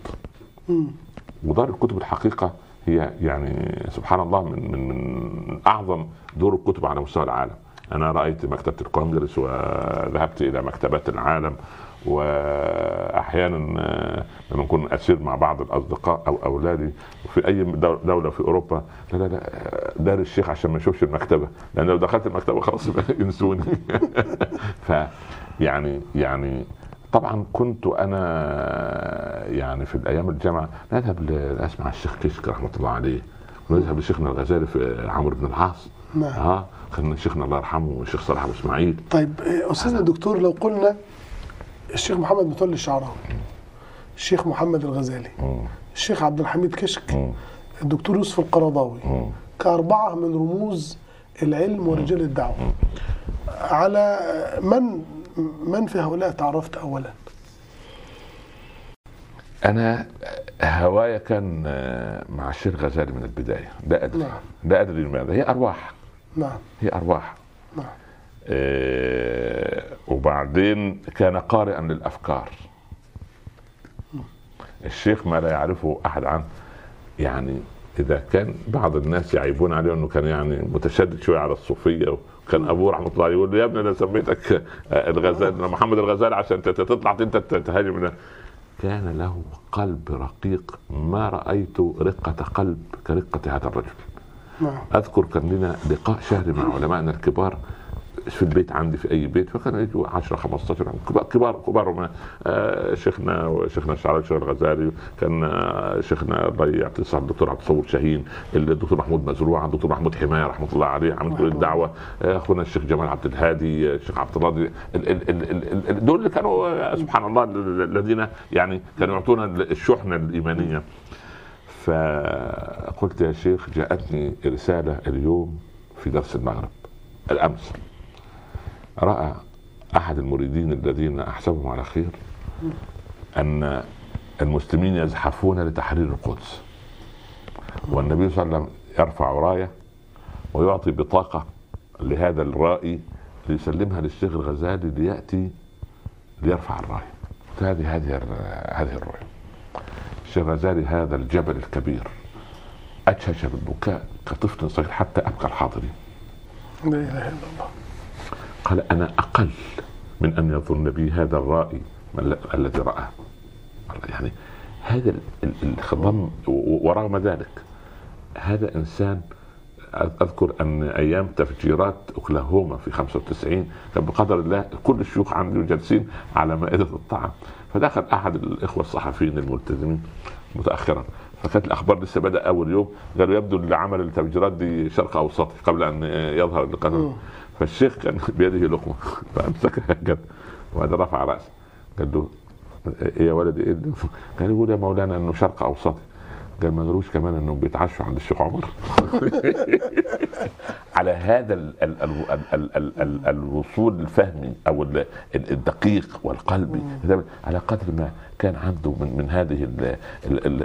ودار الكتب الحقيقة هي يعني سبحان الله من من من أعظم دور الكتب على مستوى العالم. أنا رأيت مكتبة الكونجرس وذهبت إلى مكتبات العالم، وأحيانا لما نكون أسير مع بعض الأصدقاء أو أولادي في أي دولة في أوروبا، لا لا لا دار الشيخ عشان ما نشوفش المكتبة، لأن لو دخلت المكتبة خلاص ينسوني. فيعني يعني طبعا كنت أنا يعني في الأيام الجامعة نذهب لأسمع الشيخ كشك رحمة الله عليه، ونذهب لشيخنا الغزالي في عمرو بن العاص. نعم. ها خلينا شيخنا الله يرحمه والشيخ صلاح أبو إسماعيل. طيب أستاذنا الدكتور، لو قلنا الشيخ محمد متولي الشعراوي، الشيخ محمد الغزالي، م. الشيخ عبد الحميد كشك، م. الدكتور يوسف القرضاوي، كأربعة من رموز العلم ورجال الدعوة، م. على من من في هؤلاء تعرفت أولا؟ أنا هوايا كان مع الشيخ غزالي من البداية، لا أدري. نعم. لا أدري لماذا، هي أرواح. نعم. هي أرواح. نعم. وبعدين كان قارئا للأفكار. الشيخ ما لا يعرفه أحد عنه، يعني إذا كان بعض الناس يعيبون عليه أنه كان يعني متشدد شوية على الصوفية، وكان أبوه رحمة الله عليه يقول له يا ابني أنا سميتك الغزالي محمد الغزالي عشان تطلع أنت تهاجم. كان له قلب رقيق، ما رأيت رقة قلب كرقة هذا الرجل. نعم. أذكر كان لنا لقاء شهري مع علمائنا الكبار في البيت عندي في أي بيت، فكان يجوا عشرة خمستاشر كبار كبار آه شيخنا وشيخنا الشعراوي الشيخ الغزالي، كان آه شيخنا الله يعطيه الصحة الدكتور عبد الصبور شاهين، الدكتور محمود مزروع، الدكتور محمود حماية رحمة الله عليه عامل كل الدعوة، آه أخونا الشيخ جمال عبد الهادي، الشيخ عبد الله، دول اللي كانوا سبحان الله الذين يعني كانوا يعطونا الشحنة الإيمانية. فقلت يا شيخ جاءتني رسالة اليوم في درس المغرب الأمس، رأى أحد المريدين الذين أحسبهم على خير أن المسلمين يزحفون لتحرير القدس، والنبي صلى الله عليه وسلم يرفع راية ويعطي بطاقة لهذا الرائي ليسلمها للشيخ الغزالي ليأتي ليرفع الراية. هذه هذه هذه الراية. الشيخ الغزالي هذا الجبل الكبير أجهش بالبكاء كطفل صغير حتى أبكى الحاضرين. لا إله إلا الله. قال أنا أقل من أن يظن بي هذا الرائي الذي رآه، يعني هذا الخضم. ورغم ذلك هذا إنسان، أذكر أن أيام تفجيرات أوكلاهوما في خمسة وتسعين كان بقدر الله كل الشيوخ عندي جالسين على مائدة الطعام، فدخل أحد الإخوة الصحفيين الملتزمين متأخرا، فكانت الأخبار لسه بدأ أول يوم، قالوا يبدو اللي عمل التفجيرات دي شرق أوسطي قبل أن يظهر القتل. فالشيخ كان بيده لقمة فأمسكها كده، وهذا رفع رأسه قال له إيه يا ولدي إيه؟ قال يقول يا مولانا إنه شرق أوسطي. قال ما نروش كمان إنهم بيتعشوا عند الشيخ عمر. على هذا ال ال ال ال ال ال ال الوصول الفهمي أو الدقيق والقلبي، على قدر ما كان عنده من من هذه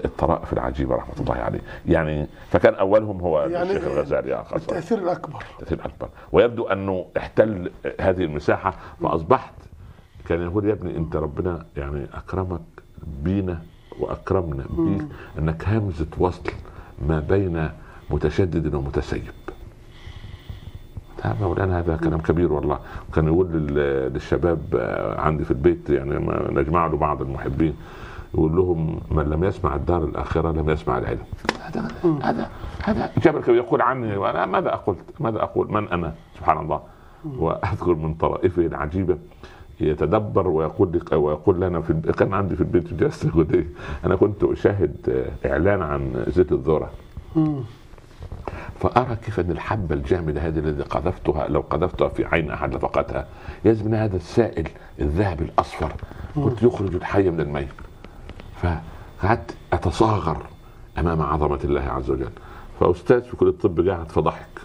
الطرائف العجيبة رحمة الله عليه، يعني فكان أولهم هو يعني الشيخ الغزالي. التأثير الأكبر. التأثير الأكبر، ويبدو أنه احتل هذه المساحة، فأصبحت كان يقول يا ابني أنت ربنا يعني أكرمك بينا وأكرمنا بيك أنك همزة وصل ما بين متشدد ومتسيب. يا مولانا هذا كلام كبير والله. كان يقول للشباب عندي في البيت، يعني نجمع له بعض المحبين، يقول لهم من لم يسمع الدار الآخرة لم يسمع العلم. هذا هذا هذا جابر يقول عني، وأنا ماذا أقول ماذا أقول من أنا سبحان الله. وأذكر من طرائفه العجيبة يتدبر ويقول لك ويقول لنا في البيت، كان عندي في البيت جلسة غدية، أنا كنت أشاهد إعلان عن زيت الذرة، فأرى كيف أن الحبة الجامدة هذه التي قذفتها لو قذفتها في عين أحد لفقتها، يزمن هذا السائل الذهبي الأصفر كنت يخرج الحي من الميت. فقعدت أتصاغر أمام عظمة الله عز وجل. فأستاذ في كلية الطب قاعد فضحك،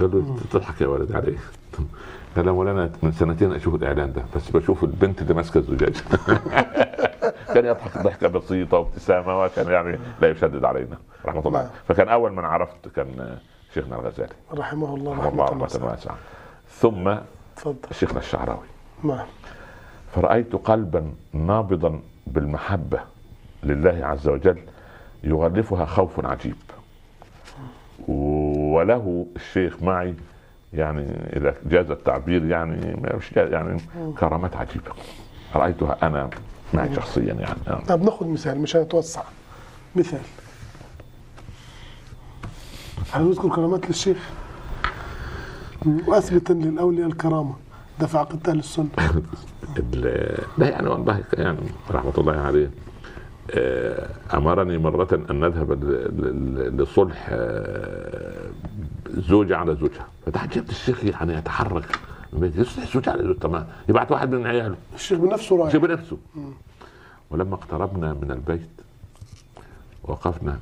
قال له تضحك يا ولد عليه؟ قال مولانا من سنتين أشوف الإعلان ده، بس بشوف البنت اللي ماسكة الزجاج. كان يضحك ضحكة بسيطة وابتسامة، وكان يعني لا يشدد علينا رحمة الله. فكان أول من عرفت كان شيخنا الغزالي رحمه الله رحمه واسعة، ثم شيخنا الشعراوي. نعم. فرأيت قلبا نابضا بالمحبة لله عز وجل يغلفها خوف عجيب، وله الشيخ معي يعني إذا جاز التعبير يعني مش يعني كرامات عجيبة رأيتها أنا معي شخصيا يعني. طب ناخد مثال مش هنتوسع، مثال هنذكر كرامات للشيخ وأثبتا للأولياء الكرامة دفع قتال أهل السنة. ده يعني والله يعني رحمة الله عليه أمرني مرة أن نذهب لصلح زوجة على زوجها، فتعجبت الشيخ يعني يتحرك يصلح زوجة على زوجها، تمام يبعت واحد من عياله الشيخ بنفسه رايح الشيخ بنفسه. ولما اقتربنا من البيت وقفنا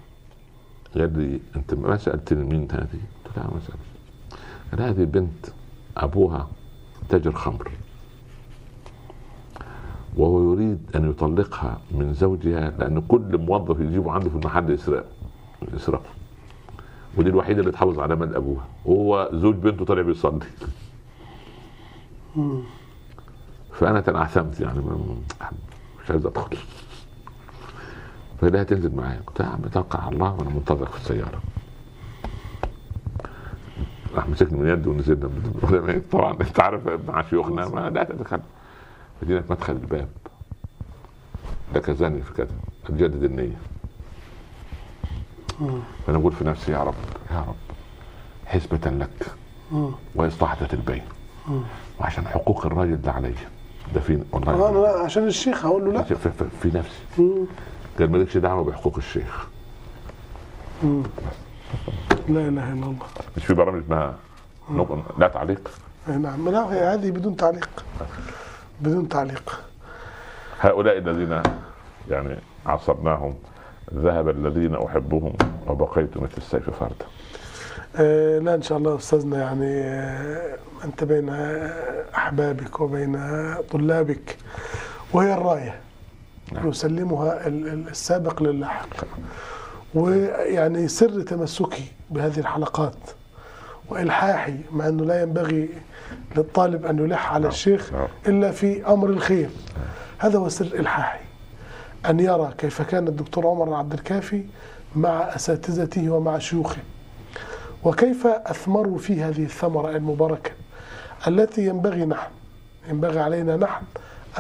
قال لي أنت ما سألتني مين هذه؟ قلت لها ما سألت. قال هذه بنت أبوها تاجر خمر وهو يريد أن يطلقها من زوجها لأن كل موظف يجيبه عنده في المحل إسراف إسرافه، ودي الوحيدة اللي تحافظ على مال أبوها وهو زوج بنته طالع بيصلي. فأنا تنعثمت يعني مش عايز أدخل، فقال لها تنزل معايا. قلت لها يا عم توكل على الله وأنا منتظرك في السيارة. راح مسكني من يدي ونزلنا من طبعا أنت عارف مع شيوخنا ما لا تتخلى. فدينك مدخل الباب لك زاني في كذا تجدد النية. فأنا بقول في نفسي يا رب يا رب حسبة لك وإصلاح البين وعشان حقوق الراجل ده عليا ده في والله أنا لا عشان الشيخ هقول له لا في, في, في نفسي مم. قال مالكش دعوة بحقوق الشيخ. مم. لا إله إلا الله. مش في برامج ما لا تعليق؟ نعم لا هذه بدون تعليق بدون تعليق. هؤلاء الذين يعني عصرناهم ذهب الذين أحبهم وبقيت مثل السيف فردا. آه لا إن شاء الله أستاذنا يعني آه أنت بين أحبابك وبين طلابك وهي الراية نعم. نسلمها السابق للاحق. ويعني سر تمسكي بهذه الحلقات وإلحاحي مع أنه لا ينبغي للطالب أن يلح على الشيخ إلا في أمر الخير، هذا هو سر إلحاحي أن يرى كيف كان الدكتور عمر عبد الكافي مع أساتذته ومع شيوخه وكيف أثمروا في هذه الثمرة المباركة التي ينبغي نحن ينبغي علينا نحن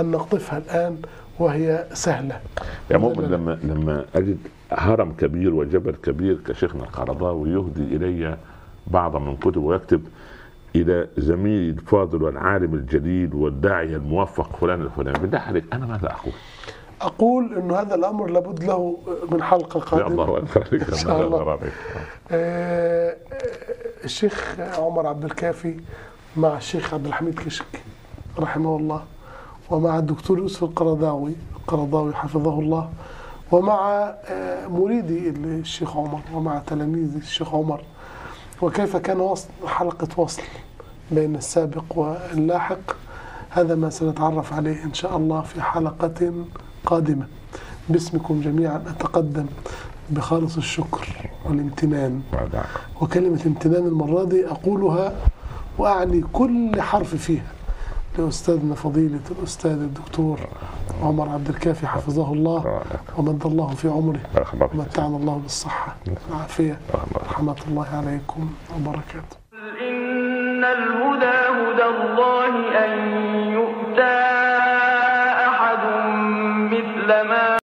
أن نقطفها الآن وهي سهلة. يا مؤمن لما لما أجد هرم كبير وجبل كبير كشيخنا القرضاوي يهدي إلي بعض من كتب ويكتب إلى زميلي الفاضل والعالم الجليل والداعية الموفق فلان الفلاني، بالله عليك أنا ماذا أقول؟ أقول إنه هذا الأمر لابد له من حلقة قادمة. الله أكبر عليك إن شاء الله. آه الشيخ عمر عبد الكافي مع الشيخ عبد الحميد كشك رحمه الله ومع الدكتور يوسف القرضاوي القرضاوي حفظه الله ومع مريدي الشيخ عمر ومع تلاميذ الشيخ عمر وكيف كان وصل حلقة وصل بين السابق واللاحق، هذا ما سنتعرف عليه إن شاء الله في حلقة قادمة. باسمكم جميعا أتقدم بخالص الشكر والامتنان، وكلمة امتنان المرة دي أقولها وأعني كل حرف فيها لأستاذنا فضيلة الأستاذ الدكتور عمر عبد الكافي حفظه الله ومد الله في عمره ومتعنا الله بالصحة والعافية ورحمة الله عليكم وبركاته. إن الهدى هدى الله أن